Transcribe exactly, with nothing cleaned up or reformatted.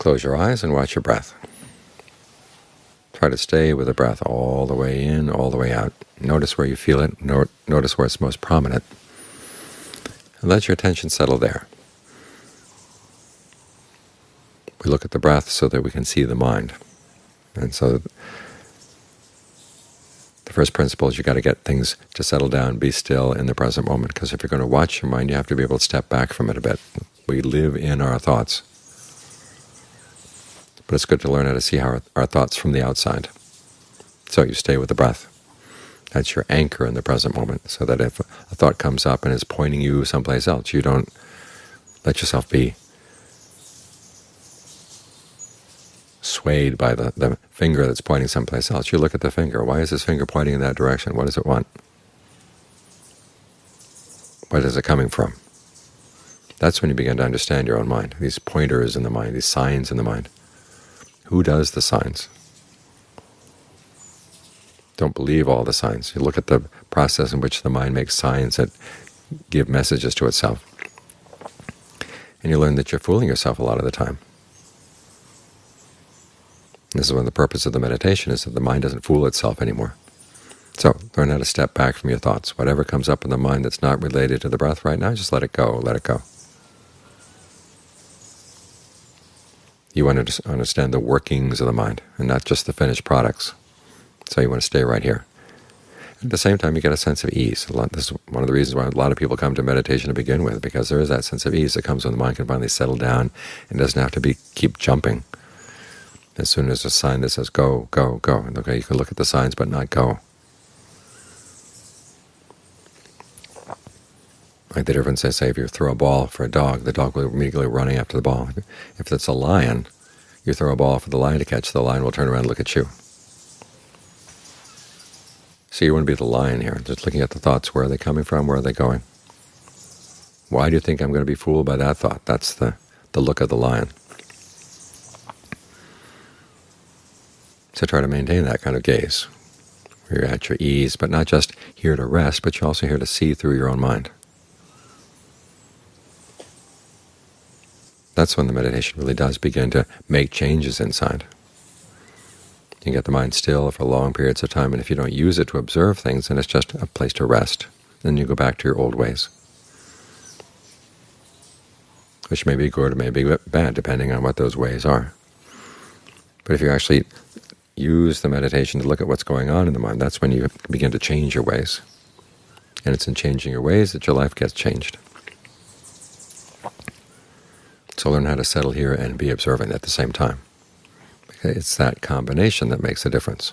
Close your eyes and watch your breath. Try to stay with the breath all the way in, all the way out. Notice where you feel it. Notice where it's most prominent. And let your attention settle there. We look at the breath so that we can see the mind. And so the first principle is you've got to get things to settle down, be still in the present moment, because if you're going to watch your mind, you have to be able to step back from it a bit. We live in our thoughts. But it's good to learn how to see our, our thoughts from the outside. So you stay with the breath. That's your anchor in the present moment, so that if a thought comes up and is pointing you someplace else, you don't let yourself be swayed by the, the finger that's pointing someplace else. You look at the finger. Why is this finger pointing in that direction? What does it want? Where is it coming from? That's when you begin to understand your own mind, these pointers in the mind, these signs in the mind. Who does the signs? Don't believe all the signs. You look at the process in which the mind makes signs that give messages to itself. And you learn that you're fooling yourself a lot of the time. This is one of the purposes of the meditation, is that the mind doesn't fool itself anymore. So learn how to step back from your thoughts. Whatever comes up in the mind that's not related to the breath right now, just let it go, let it go. You want to understand the workings of the mind and not just the finished products. So you want to stay right here. At the same time, you get a sense of ease. This is one of the reasons why a lot of people come to meditation to begin with, because there is that sense of ease that comes when the mind can finally settle down and doesn't have to be keep jumping. As soon as there's a sign that says go, go, go, and okay, you can look at the signs but not go. Like the difference, I say, if you throw a ball for a dog, the dog will immediately running after the ball. If it's a lion, you throw a ball for the lion to catch, the lion will turn around and look at you. So you want to be the lion here, just looking at the thoughts. Where are they coming from? Where are they going? Why do you think I'm going to be fooled by that thought? That's the, the look of the lion. So try to maintain that kind of gaze, where you're at your ease, but not just here to rest, but you're also here to see through your own mind. That's when the meditation really does begin to make changes inside. You can get the mind still for long periods of time, and if you don't use it to observe things, then it's just a place to rest. Then you go back to your old ways, which may be good or may be bad, depending on what those ways are. But if you actually use the meditation to look at what's going on in the mind, that's when you begin to change your ways. And it's in changing your ways that your life gets changed. So learn how to settle here and be observant at the same time. It's that combination that makes a difference.